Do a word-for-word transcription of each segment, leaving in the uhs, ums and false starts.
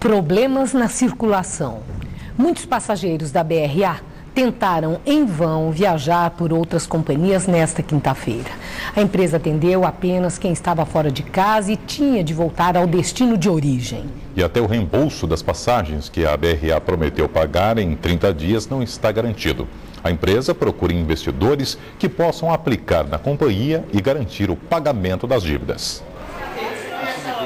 Problemas na circulação. Muitos passageiros da B R A tentaram em vão viajar por outras companhias nesta quinta-feira. A empresa atendeu apenas quem estava fora de casa e tinha de voltar ao destino de origem. E até o reembolso das passagens que a B R A prometeu pagar em trinta dias não está garantido. A empresa procura investidores que possam aplicar na companhia e garantir o pagamento das dívidas.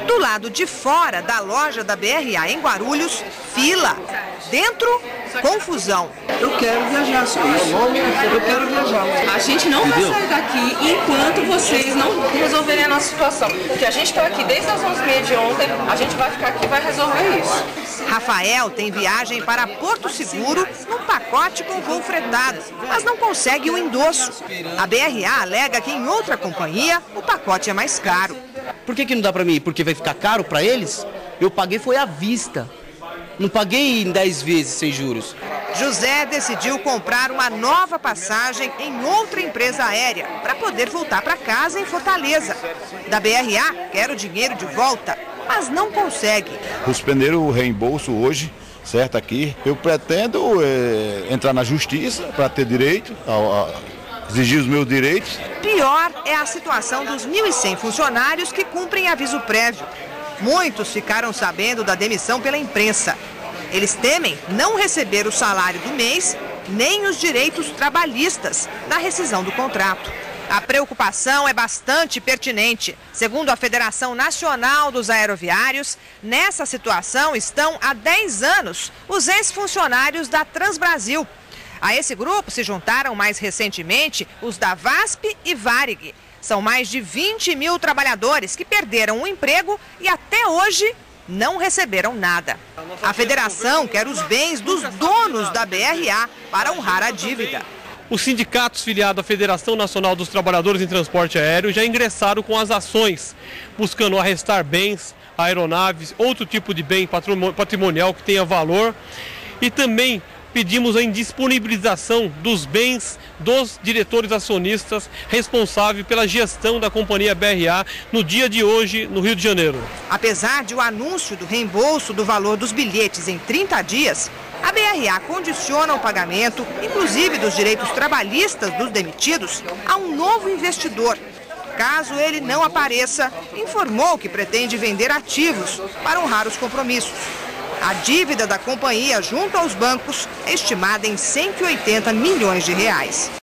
Do lado de fora da loja da B R A em Guarulhos, fila. Dentro, confusão. Eu quero viajar, só isso. Eu quero viajar. A gente não vai sair daqui enquanto vocês não resolverem a nossa situação. Porque a gente está aqui desde as onze e meia de ontem, a gente vai ficar aqui e vai resolver isso. Rafael tem viagem para Porto Seguro num pacote com voo fretado, mas não consegue o endosso. A B R A alega que em outra companhia o pacote é mais caro. Por que que não dá para mim? Porque vai ficar caro para eles? Eu paguei foi à vista. Não paguei em dez vezes sem juros. José decidiu comprar uma nova passagem em outra empresa aérea para poder voltar para casa em Fortaleza. Da B R A quer o dinheiro de volta, mas não consegue. Suspenderam o reembolso hoje, certo, aqui. Eu pretendo é, entrar na justiça para ter direito ao... A... exigir os meus direitos. Pior é a situação dos mil e cem funcionários que cumprem aviso prévio. Muitos ficaram sabendo da demissão pela imprensa. Eles temem não receber o salário do mês, nem os direitos trabalhistas na rescisão do contrato. A preocupação é bastante pertinente. Segundo a Federação Nacional dos Aeroviários, nessa situação estão há dez anos os ex-funcionários da Transbrasil. A esse grupo se juntaram mais recentemente os da VASP e VARIG. São mais de vinte mil trabalhadores que perderam o emprego e até hoje não receberam nada. A federação quer os bens dos donos da B R A para honrar a dívida. Os sindicatos filiados à Federação Nacional dos Trabalhadores em Transporte Aéreo já ingressaram com as ações, buscando arrestar bens, aeronaves, outro tipo de bem patrimonial que tenha valor e também pedimos a indisponibilização dos bens dos diretores acionistas responsáveis pela gestão da companhia B R A no dia de hoje no Rio de Janeiro. Apesar do anúncio do reembolso do valor dos bilhetes em trinta dias, a B R A condiciona o pagamento, inclusive dos direitos trabalhistas dos demitidos, a um novo investidor. Caso ele não apareça, informou que pretende vender ativos para honrar os compromissos. A dívida da companhia junto aos bancos é estimada em cento e oitenta milhões de reais.